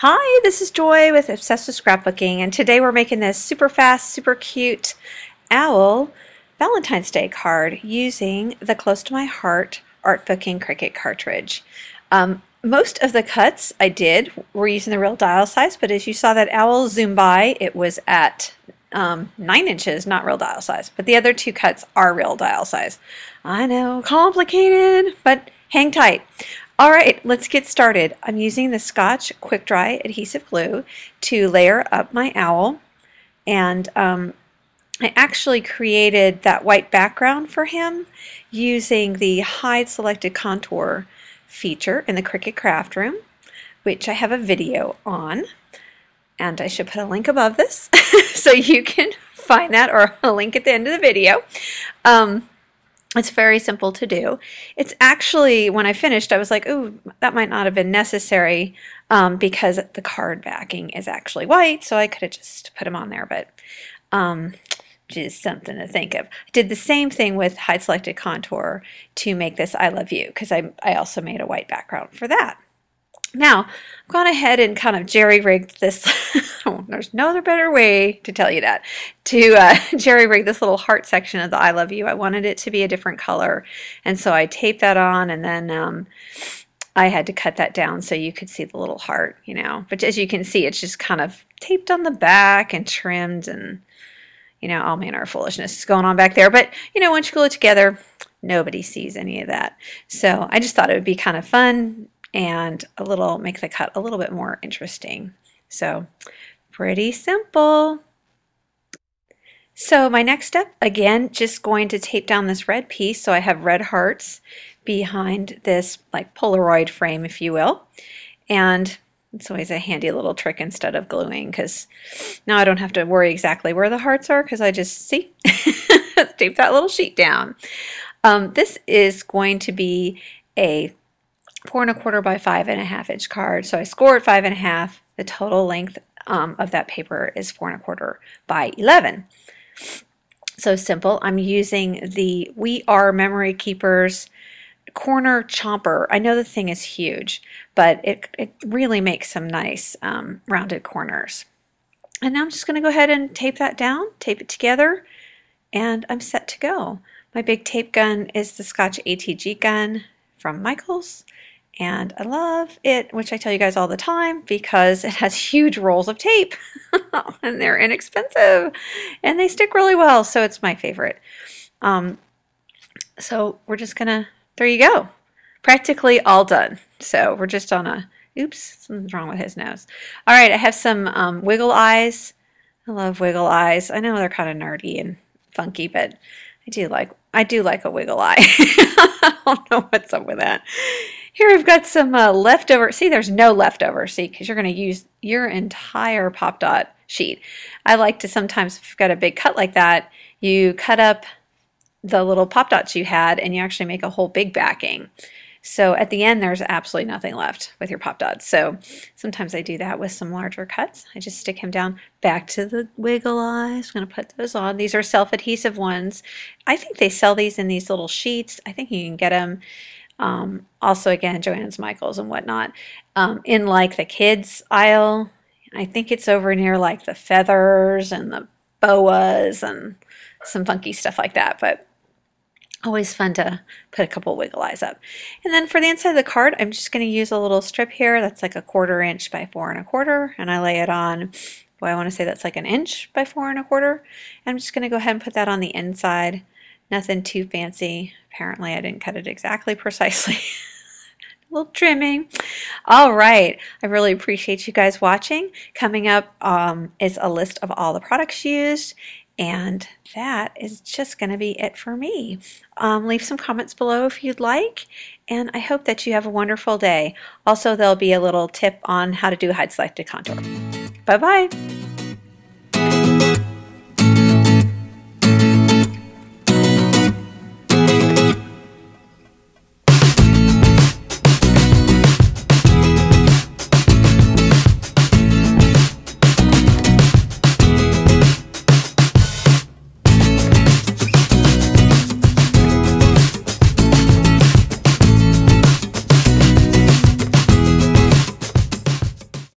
Hi, this is Joy with Obsessed with Scrapbooking, and today we're making this super fast, super cute owl Valentine's Day card using the Close to My Heart Artbooking Cricut cartridge. Most of the cuts I did were using the real dial size, but as you saw that owl zoom by, it was at 9 inches, not real dial size, but the other two cuts are real dial size. I know, complicated, but hang tight. Alright, let's get started. I'm using the Scotch quick dry adhesive glue to layer up my owl, and I actually created that white background for him using the hide selected contour feature in the Cricut craft room, which I have a video on, and I should put a link above this so you can find that, or a link at the end of the video. It's very simple to do. It's actually, when I finished, I was like, oh, that might not have been necessary because the card backing is actually white, so I could have just put them on there, but just something to think of. I did the same thing with hide selected contour to make this I love you, because I also made a white background for that. Now, I've gone ahead and kind of jerry-rigged this, there's no other better way to tell you that, to jerry-rig this little heart section of the I love you. I wanted it to be a different color, and so I taped that on, and then I had to cut that down so you could see the little heart, you know. But as you can see, it's just kind of taped on the back and trimmed and, you know, all manner of foolishness is going on back there. But, you know, once you glue it together, nobody sees any of that. So I just thought it would be kind of fun and a little make the cut a little bit more interesting. So pretty simple. So my next step, again, just going to tape down this red piece so I have red hearts behind this like Polaroid frame, if you will. And it's always a handy little trick instead of gluing, because now I don't have to worry exactly where the hearts are, because I just, see, tape that little sheet down. This is going to be a 4 1/4 by 5 1/2 inch card. So I scored 5 1/2. The total length of that paper is 4 1/4 by 11. So simple. I'm using the We Are Memory Keepers corner chomper. I know the thing is huge, but it really makes some nice rounded corners. And now I'm just going to go ahead and tape that down, tape it together, and I'm set to go. My big tape gun is the Scotch ATG gun from Michaels, and I love it, which I tell you guys all the time, because it has huge rolls of tape and they're inexpensive and they stick really well, so it's my favorite. So we're just gonna, there you go, practically all done. So we're just on a, oops, something's wrong with his nose. All right, I have some wiggle eyes. I love wiggle eyes. I know they're kind of nerdy and funky, but I do like a wiggle eye. I don't know what's up with that. Here I've got some leftover. See, there's no leftover. See, because you're going to use your entire Pop Dot sheet. I like to sometimes, if you've got a big cut like that, you cut up the little Pop Dots you had, and you actually make a whole big backing. So at the end, there's absolutely nothing left with your Pop Dots. So sometimes I do that with some larger cuts. I just stick him down. Back to the wiggle eyes. I'm going to put those on. These are self-adhesive ones. I think they sell these in these little sheets. I think you can get them also, again, Joanne's, Michaels, and whatnot, in like the kids aisle. I think it's over near like the feathers and the boas and some funky stuff like that, but always fun to put a couple wiggle eyes up. And then for the inside of the card, I'm just going to use a little strip here that's like 1/4 inch by 4 1/4, and I lay it on, well, I want to say that's like 1 inch by 4 1/4. I'm just going to go ahead and put that on the inside. Nothing too fancy. Apparently I didn't cut it exactly precisely. A little trimming. All right, I really appreciate you guys watching. Coming up is a list of all the products used, and that is just going to be it for me. Leave some comments below if you'd like, and I hope that you have a wonderful day. Also, there'll be a little tip on how to do hide selected contour. Bye-bye.